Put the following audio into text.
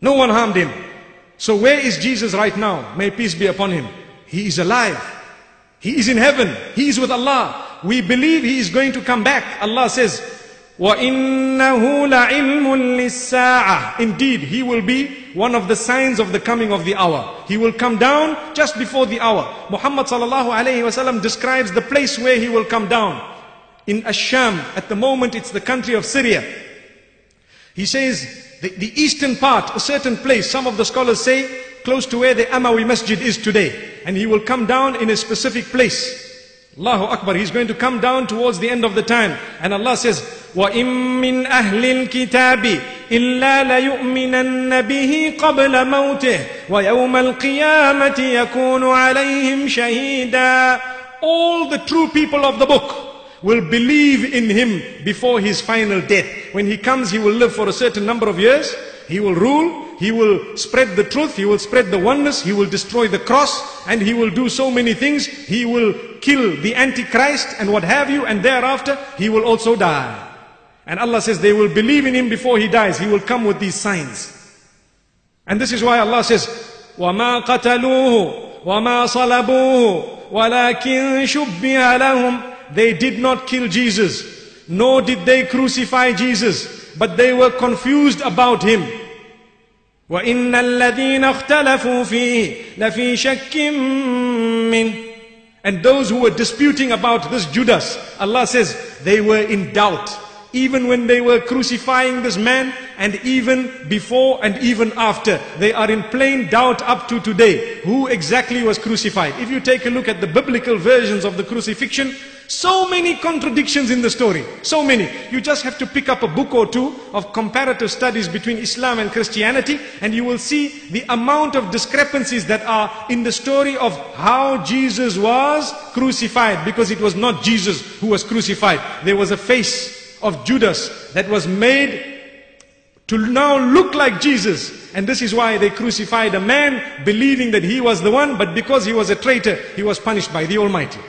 No one harmed him. So where is Jesus right now? May peace be upon him. He is alive. He is in heaven. He is with Allah. We believe he is going to come back. Allah says, وَإِنَّهُ لَعِلْمٌ لِلسَّاعَةِ. Indeed, he will be one of the signs of the coming of the hour. He will come down just before the hour. Muhammad ﷺ describes the place where he will come down. In Ash-Sham, at the moment it's the country of Syria. He says, the eastern part, a certain place, some of the scholars say, close to where the Amawi Masjid is today. And he will come down in a specific place. Allahu Akbar, he's going to come down towards the end of the time. And Allah says, وَإِن مِّنْ أَهْلِ الْكِتَابِ إِلَّا لَيُؤْمِنَنَّ بِهِ قَبْلَ مَوْتِهِ وَيَوْمَ الْقِيَامَةِ يَكُونُ عَلَيْهِمْ شَهِيدًا. All the true people of the book will believe in him before his final death. When he comes, he will live for a certain number of years. He will rule, he will spread the truth, he will spread the oneness, he will destroy the cross, and he will do so many things. He will kill the Antichrist and what have you, and thereafter he will also die. And Allah says they will believe in him before he dies. He will come with these signs. And this is why Allah says, وَمَا قَتَلُوهُ وَمَا صَلَبُوهُ وَلَكِنْ شُبِّهَ لَهُمْ. They did not kill Jesus, nor did they crucify Jesus, but they were confused about him. وَإِنَّ الَّذِينَ اخْتَلَفُوا فِيهِ لَفِي شَكٍّ مِّنْهِ. And those who were disputing about this Judas, Allah says, they were in doubt. Even when they were crucifying this man, and even before and even after, they are in plain doubt up to today, who exactly was crucified. If you take a look at the biblical versions of the crucifixion, so many contradictions in the story, so many. You just have to pick up a book or two of comparative studies between Islam and Christianity, and you will see the amount of discrepancies that are in the story of how Jesus was crucified, because it was not Jesus who was crucified. There was a face of Judas that was made to now look like Jesus. And this is why they crucified a man believing that he was the one, but because he was a traitor, he was punished by the Almighty.